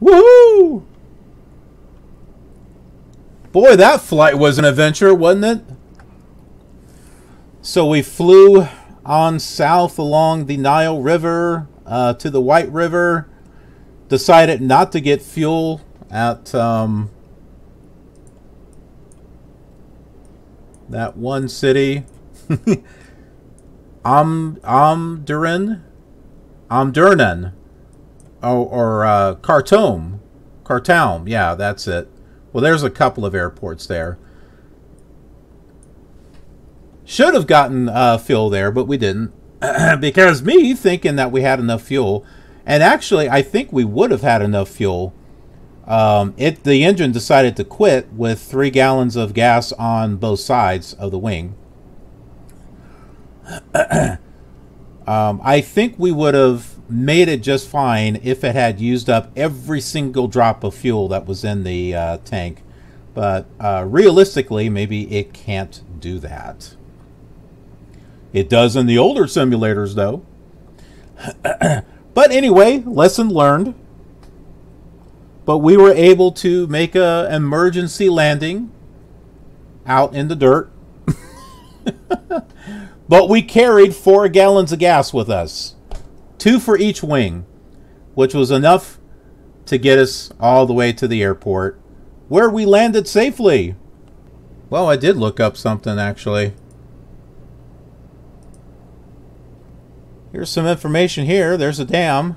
Woohoo! Boy, that flight was an adventure, wasn't it? So we flew on south along the Nile River to the White River. Decided not to get fuel at that one city. Omdurman. Oh, or Khartoum. Khartoum, yeah, that's it. Well, there's a couple of airports there. Should have gotten fuel there, but we didn't. Because me thinking that we had enough fuel, and actually I think we would have had enough fuel. The engine decided to quit with 3 gallons of gas on both sides of the wing. I think we would have made it just fine if it had used up every single drop of fuel that was in the tank. But realistically, maybe it can't do that. It does in the older simulators, though. But anyway, lesson learned. But we were able to make an emergency landing out in the dirt. But we carried 4 gallons of gas with us. 2 for each wing, which was enough to get us all the way to the airport, where we landed safely. Well, I did look up something, actually. Here's some information here. There's a dam.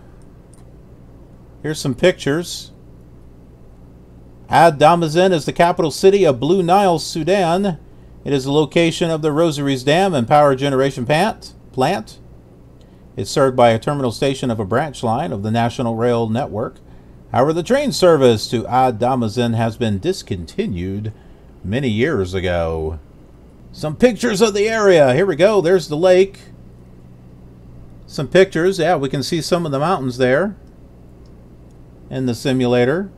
Here's some pictures. Ad Damazin is the capital city of Blue Nile, Sudan. It is the location of the Rosaries Dam and power generation plant. It's served by a terminal station of a branch line of the National Rail Network. However, the train service to Ad Damazin has been discontinued many years ago. Some pictures of the area. Here we go. There's the lake. Some pictures. Yeah, we can see some of the mountains there in the simulator.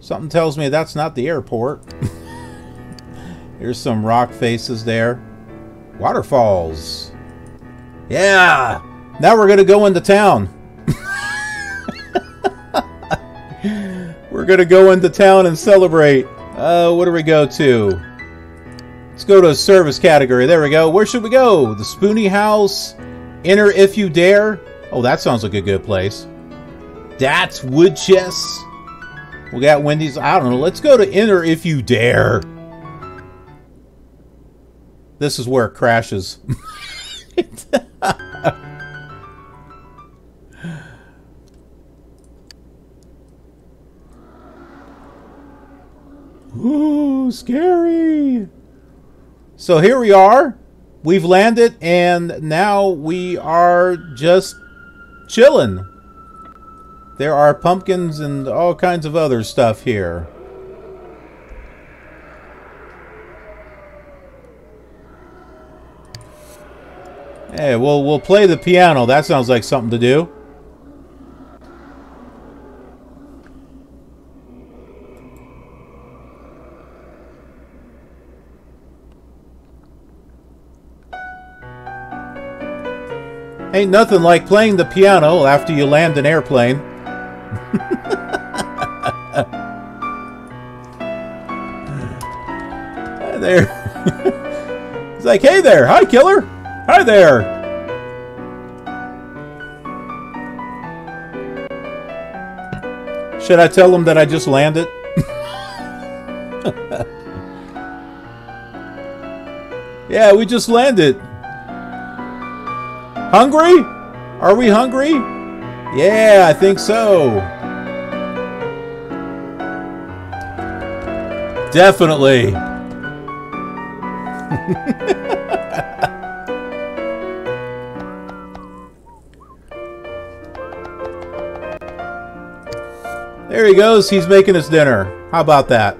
Something tells me that's not the airport. Here's some rock faces there. Waterfalls. Yeah! Now we're going to go into town. We're going to go into town and celebrate. What do we go to? Let's go to a service category. There we go. Where should we go? The Spoonie House. Enter if you dare. Oh, that sounds like a good place. That's wood chess. We got Wendy's. I don't know. Let's go to Enter if you dare. This is where it crashes. Ooh, scary. So here we are. We've landed, and now we are just chilling. There are pumpkins and all kinds of other stuff here. Hey, well, we'll play the piano. That sounds like something to do. Ain't nothing like playing the piano after you land an airplane. Hi there. It's like, hey there. Hi, killer. Hi there! Should I tell them that I just landed? Yeah, we just landed. Hungry? Are we hungry? Yeah, I think so. Definitely. There he goes. He's making his dinner. How about that?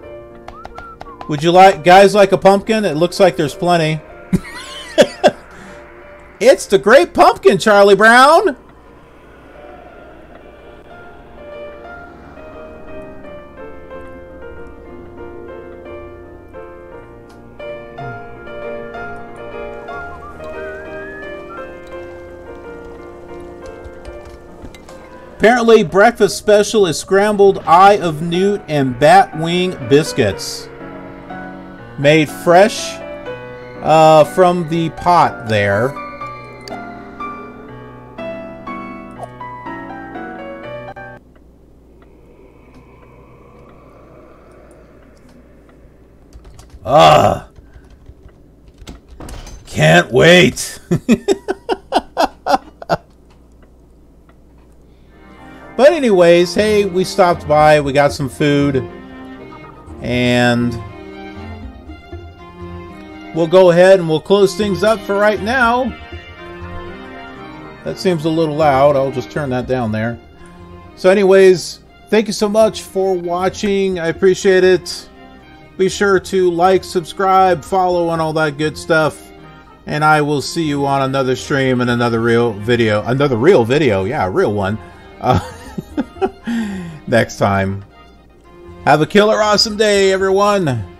Would you guys like a pumpkin? It looks like there's plenty. It's the great pumpkin, Charlie Brown. Apparently, breakfast special is scrambled eye of newt and bat wing biscuits. Made fresh from the pot there. Ah, can't wait. But anyways, hey, we stopped by, we got some food, and we'll go ahead and we'll close things up for right now. That seems a little loud. I'll just turn that down there. So anyways, thank you so much for watching. I appreciate it. Be sure to like, subscribe, follow, and all that good stuff. And I will see you on another stream and another real video. Another real video. Yeah, a real one. Next time. Have a killer awesome day, everyone.